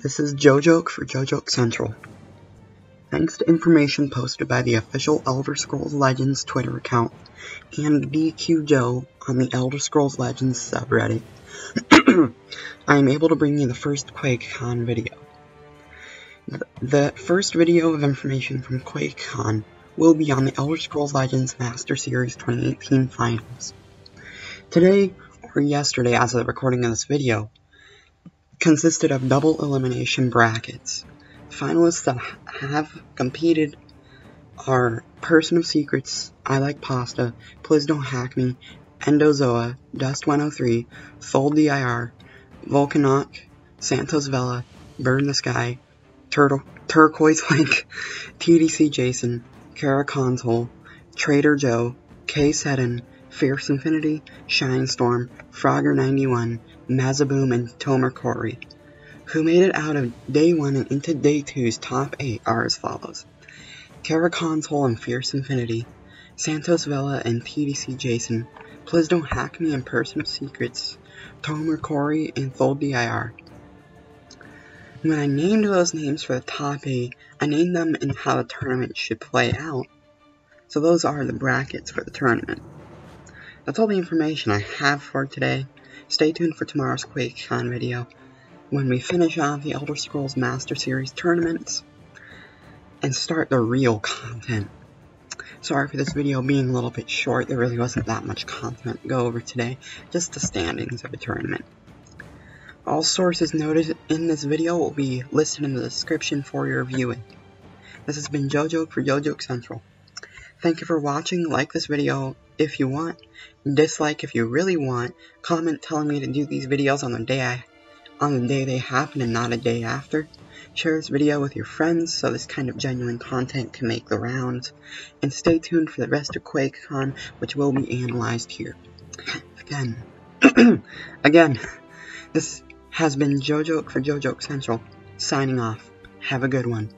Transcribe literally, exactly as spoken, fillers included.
This is JoJoke for JoJoke Central. Thanks to information posted by the official Elder Scrolls Legends Twitter account and D Q Joe on the Elder Scrolls Legends subreddit, I am able to bring you the first QuakeCon video. The first video of information from QuakeCon will be on the Elder Scrolls Legends Master Series twenty eighteen Finals. Today, or yesterday as of the recording of this video, consisted of double elimination brackets. Finalists that have competed are Person of Secrets, I Like Pasta, Please Don't Hack Me, Endozoa, Dust one oh three, Fold the I R, Vulcanoc, Santos Vela, Burn the Sky, Tur Turquoise Link, T D C Jason, Keraconzhole, Trader Joe, K Seddon, Fierce Infinity, Shine Storm, Frogger ninety one, Mazaboom, and Tomer Corey. Who made it out of day one and into day two's top eight are as follows: Keraconzhole and Fierce Infinity, Santos Vela and T D C Jason, Please Don't Hack Me and Person of Secrets, Tomer Corey, and Fold the I R. When I named those names for the top eight, I named them in how the tournament should play out. So those are the brackets for the tournament. That's all the information I have for today. Stay tuned for tomorrow's QuakeCon video, when we finish off the Elder Scrolls Master Series tournaments and start the real content. Sorry for this video being a little bit short. There really wasn't that much content to go over today, just the standings of the tournament. All sources noted in this video will be listed in the description for your viewing. This has been JoJoke for JoJoke Central. Thank you for watching. Like this video if you want, dislike if you really want, comment telling me to do these videos on the day I on the day they happen and not a day after. Share this video with your friends so this kind of genuine content can make the rounds. And stay tuned for the rest of QuakeCon, which will be analyzed here. Again. Again. This has been JoJoke for JoJoke Central, signing off. Have a good one.